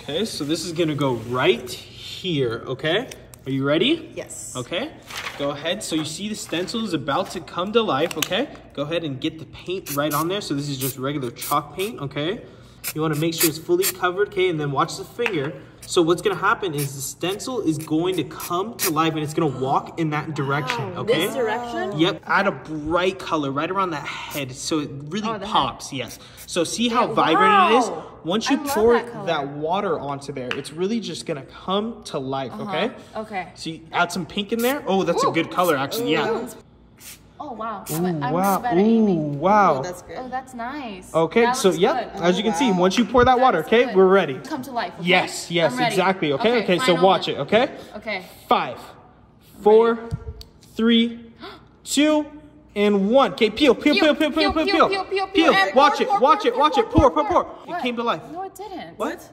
Okay, so this is gonna go right here, okay? Are you ready? Yes. Okay, go ahead. So you see the stencil is about to come to life, okay? Go ahead and get the paint right on there. So this is just regular chalk paint, okay? You wanna make sure it's fully covered, okay? And then watch the finger. So what's gonna happen is the stencil is going to come to life and it's gonna walk in that direction, okay? This direction? Yep, add a bright color right around that head so it really pops, yes. So see how vibrant it is? Once you pour that water onto there, it's really just gonna come to life, okay? Okay. So you add some pink in there. Oh, that's a good color actually, yeah. Oh, wow. Wow. Oh, that's good. Oh, that's nice. Okay, so yeah, as you can see, once you pour that water, okay, we're ready. Come to life. Yes, yes, exactly. Okay, okay, so watch it, okay? Okay. 5, 4, 3, 2, and 1. Okay, peel, peel, peel, peel, peel, peel, peel. Peel, watch it, watch it, watch it. Pour, pour, pour. It came to life. No, it didn't. What?